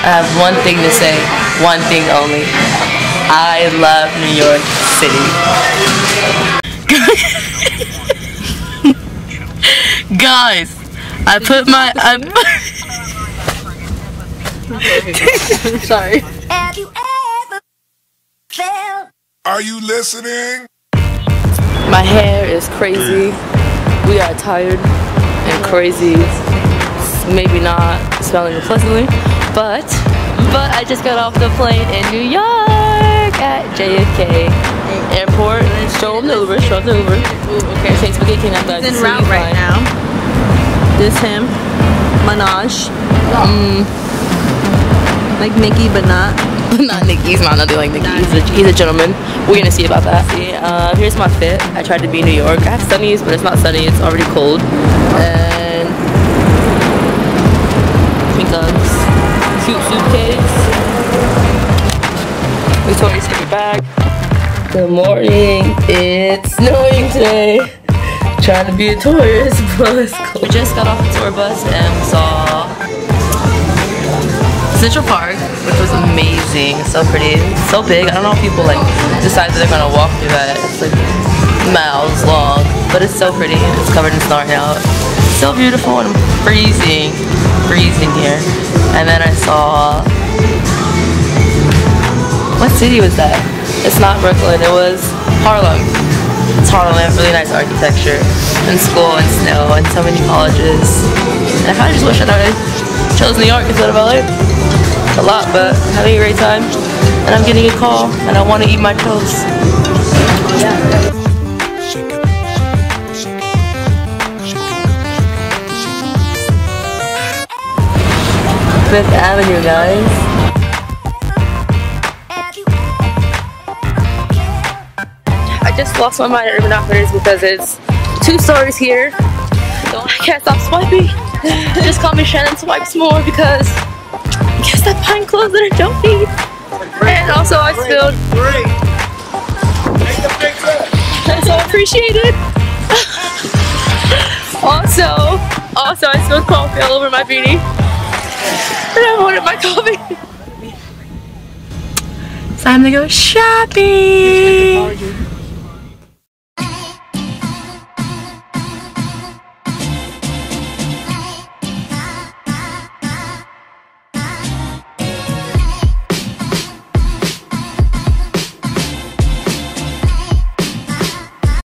I have one thing to say, one thing only. I love New York City. Guys, I put my... Sorry. Have you ever felt? Are you listening? My hair is crazy. We are tired and crazy. Maybe not smelling pleasantly, but I just got off the plane in New York at JFK airport. Show him the Uber. Okay, thanks for getting up. It's in route right now. This him, Minaj, like Nikki, but not Nikki. He's not nothing like Nikki. He's a gentleman. We're gonna see about that. See, here's my fit. I tried to be in New York. I have sunnies, but it's not sunny. It's already cold. Cute suitcase. Victoria's coming back. Good morning. It's snowing today. Trying to be a tourist, but it's cold. We just got off the tour bus and saw Central Park, which was amazing. So pretty, so big. I don't know if people like decide that they're gonna walk through that. It's like miles long, but it's so pretty. It's covered in snow right now. It's so beautiful and I'm freezing here. And then I saw, what city was that? It's not Brooklyn, it was Harlem. It's Harlem, really nice architecture and school and snow and so many colleges. And I kind of just wish I chose New York instead of LA. A lot, but I'm having a great time. And I'm getting a call and I want to eat my toast. Yeah. Fifth Avenue, guys. I just lost my mind at Urban Outfitters because it's 2 stores here. I can't stop swiping. Just call me Shannon Swipes More because I can't stop buying clothes that I don't need. And also I spilled. That's so appreciated. Also I spilled coffee all over my beanie. And I wanted my coffee. It's time to go shopping.